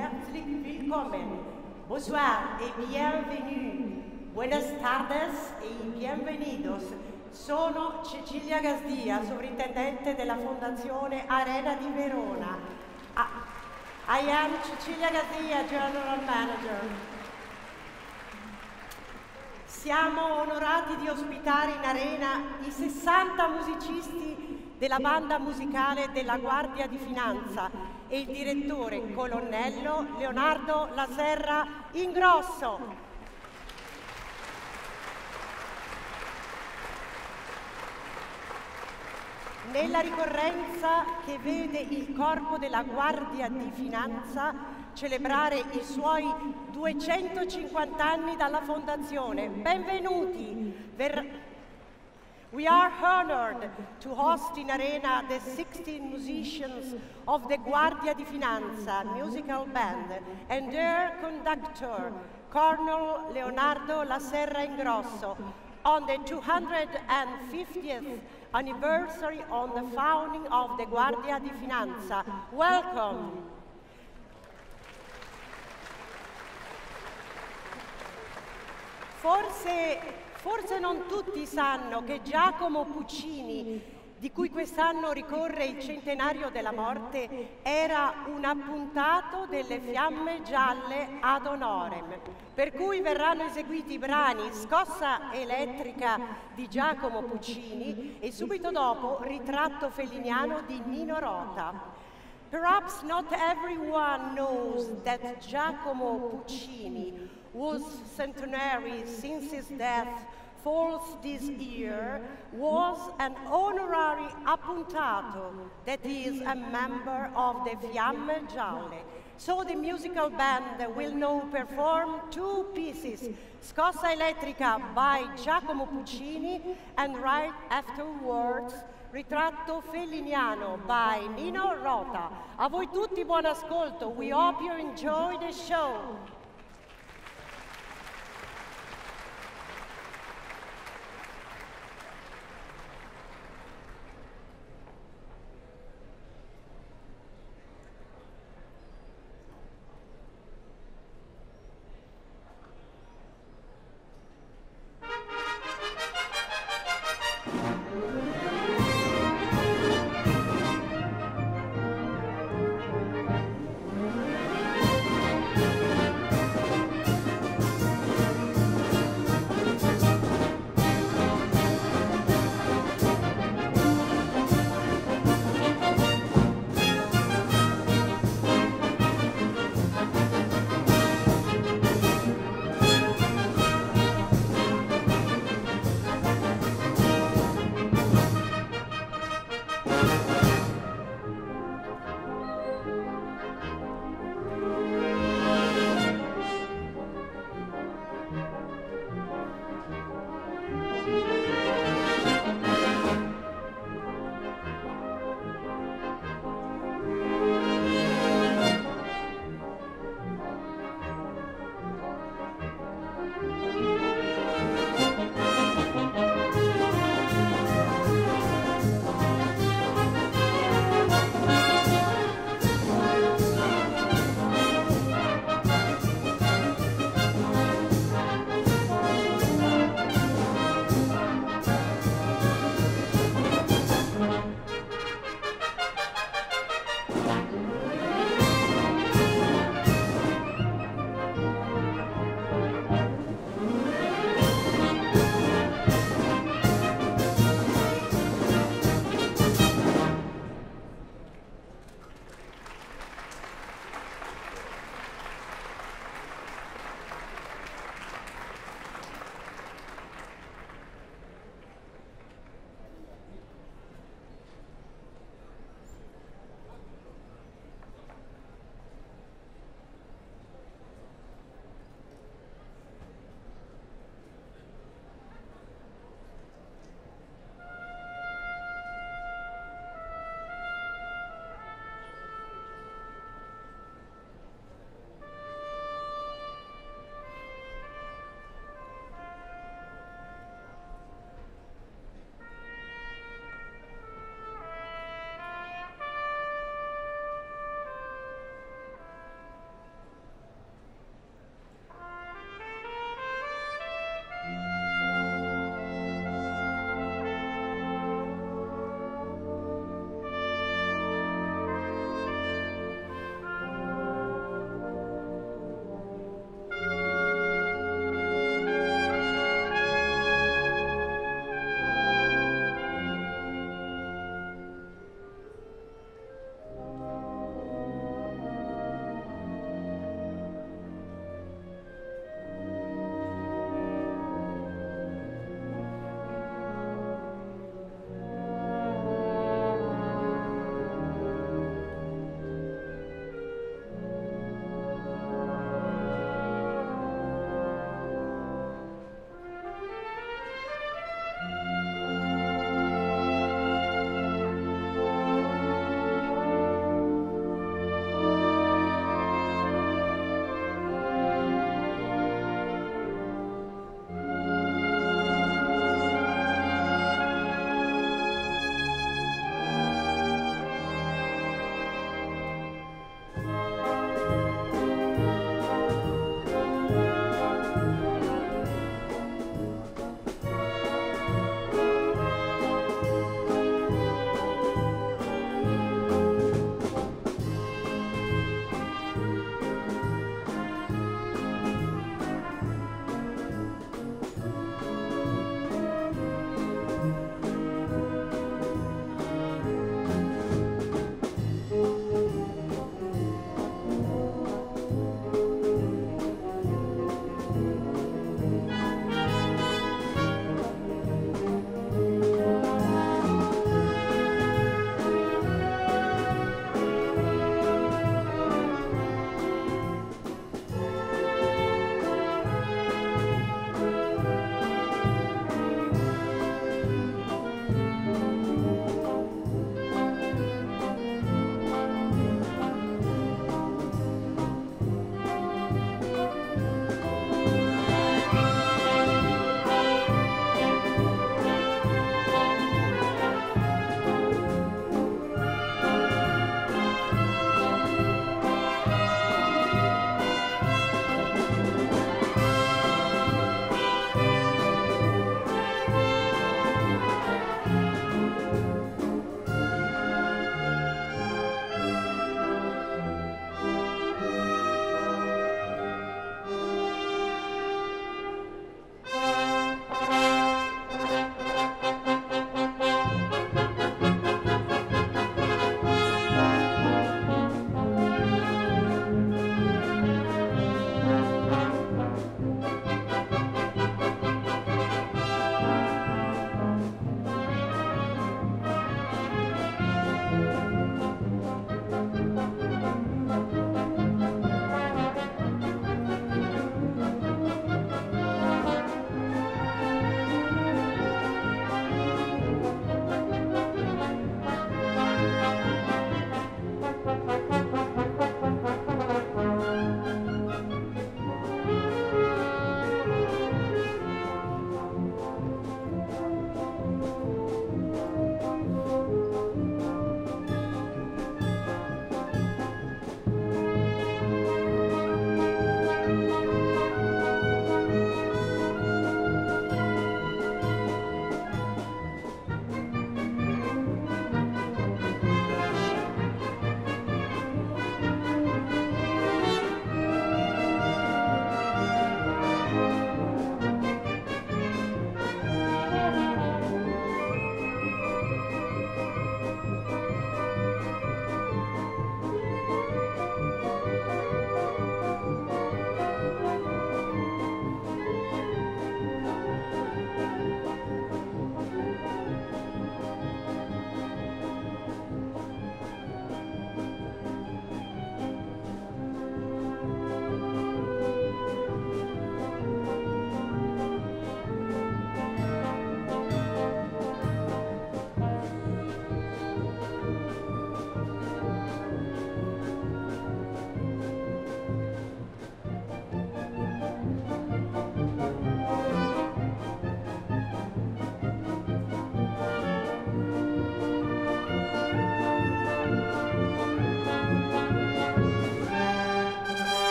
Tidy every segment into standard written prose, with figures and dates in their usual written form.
herzlich willkommen. Bonsoir e bienvenue. Buenas tardes e bienvenidos. Sono Cecilia Gasdia, sovrintendente della Fondazione Arena di Verona. I am Cecilia Gasdia, General Manager. Siamo onorati di ospitare in arena i 60 musicisti della banda musicale della Guardia di Finanza e il direttore colonnello Leonardo La Serra Ingrosso. Nella ricorrenza che vede il corpo della Guardia di Finanza celebrare i suoi 250 anni dalla fondazione. Benvenuti! We are honored to host in arena the 16 musicians of the Guardia di Finanza musical band and their conductor, Colonel Leonardo La Serra Ingrosso, on the 250th anniversary on the founding of the Guardia di Finanza. Welcome. Forse non tutti sanno che Giacomo Puccini, di cui quest'anno ricorre il centenario della morte, era un appuntato delle Fiamme Gialle ad honorem, per cui verranno eseguiti i brani Scossa Elettrica di Giacomo Puccini e subito dopo Ritratto Felliniano di Nino Rota. Perhaps not everyone knows that Giacomo Puccini was centenary since his death falls this year, was an honorary appuntato, that is, a member of the Fiamme Gialle. So the musical band will now perform two pieces, Scossa Elettrica by Giacomo Puccini, and right afterwards, Ritratto Felliniano by Nino Rota. A voi tutti buon ascolto. We hope you enjoy the show.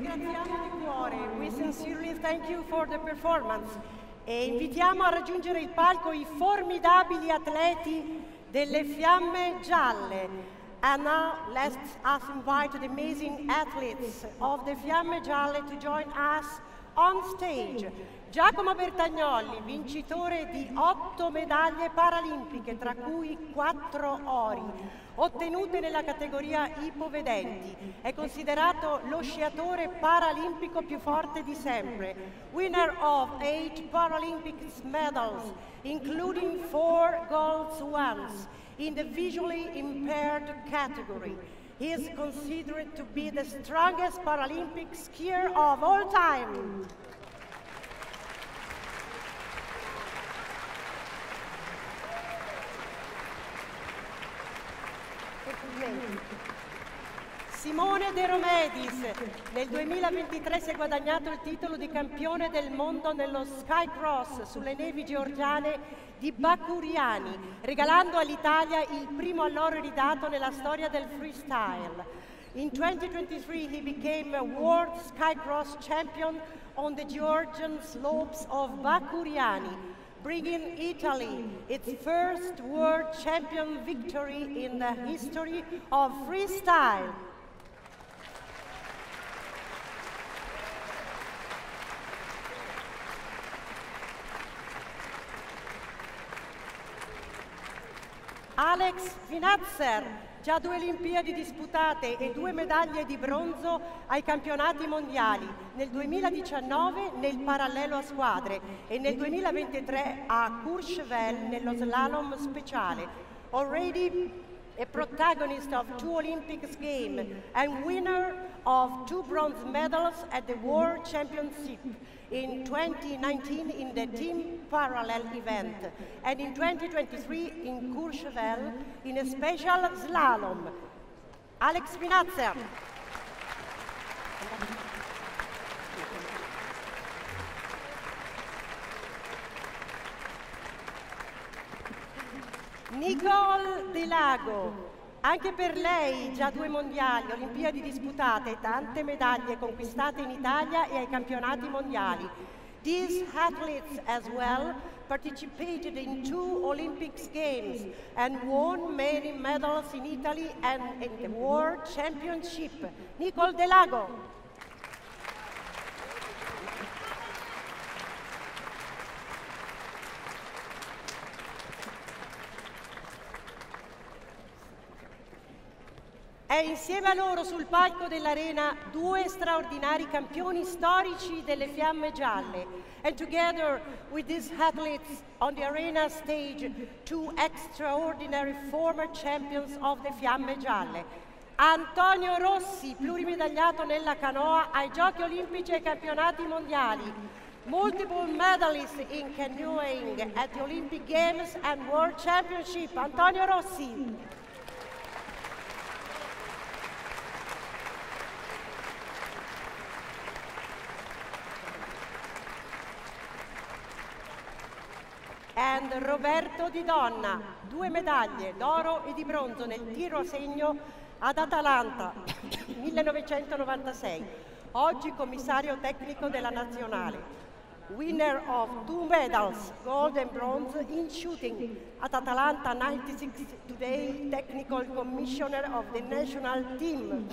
Ringraziamo di cuore, we sincerely thank you for the performance e invitiamo a raggiungere il palco i formidabili atleti delle Fiamme Gialle. And now let us invite the amazing athletes of the Fiamme Gialle to join us on stage. Giacomo Bertagnolli, vincitore di 8 medaglie paralimpiche, tra cui 4 ori, ottenute nella categoria ipovedenti. È considerato lo sciatore paralimpico più forte di sempre. Winner of 8 Paralympics medals, including 4 gold ones in the visually impaired category. He is considered to be the strongest Paralympic skier of all time. Simone de Romedis, nel 2023 si è guadagnato il titolo di campione del mondo nello Skycross sulle nevi georgiane di Bakuriani, regalando all'Italia il primo alloro ridato nella storia del freestyle. In 2023 he became a world Skycross champion on the Georgian slopes of Bakuriani, bringing Italy its first world champion victory in the history of freestyle. Alex Vinatzer, già 2 Olimpiadi disputate e 2 medaglie di bronzo ai campionati mondiali, nel 2019 nel parallelo a squadre e nel 2023 a Courchevel nello slalom speciale. Already a protagonist of 2 Olympics Games and winner of 2 bronze medals at the World Championship in 2019 in the team parallel event and in 2023 in Courchevel in a special slalom. Alex Vinatzer. Nicole De Lago. Anche per lei già 2 mondiali, Olimpiadi disputate, tante medaglie conquistate in Italia e ai campionati mondiali. These athletes as well participated in 2 Olympics Games and won many medals in Italy and in the World Championship. Nicole De Lago. E insieme a loro sul palco dell'arena 2 straordinari campioni storici delle Fiamme Gialle. And together with these athletes on the arena stage, 2 extraordinary former champions of the Fiamme Gialle. Antonio Rossi, plurimedagliato nella canoa ai Giochi Olimpici e ai campionati mondiali. Multiple medalist in canoeing at the Olympic Games and World Championship. Antonio Rossi. And Roberto Di Donna, 2 medaglie d'oro e di bronzo nel tiro a segno ad Atalanta 1996, oggi commissario tecnico della nazionale, winner of 2 medals, gold and bronze in shooting at Atalanta 96, today technical commissioner of the national team.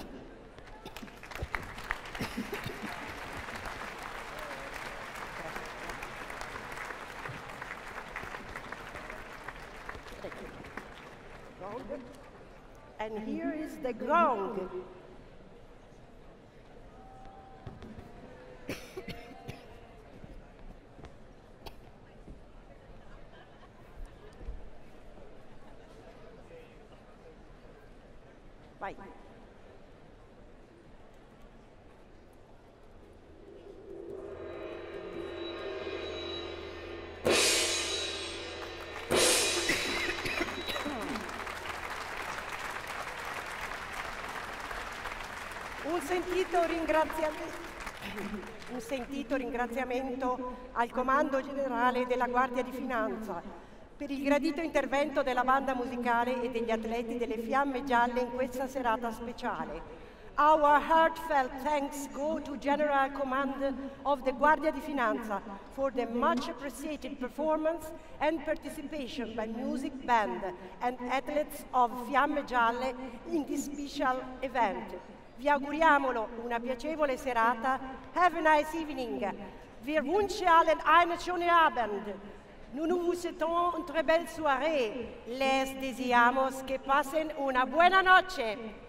And here is the gong. Bye. Un sentito ringraziamento al Comando Generale della Guardia di Finanza per il gradito intervento della banda musicale e degli atleti delle Fiamme Gialle in questa serata speciale. Our heartfelt thanks go to General Commander of the Guardia di Finanza for the much appreciated performance and participation by music band and athletes of Fiamme Gialle in this special event. Vi auguriamo una piacevole serata. Have a nice evening. Wir wünschen allen einen schönen Abend. Nous nous vous souhaitons une très belle soirée. Les deseamos que pasen una buena noche.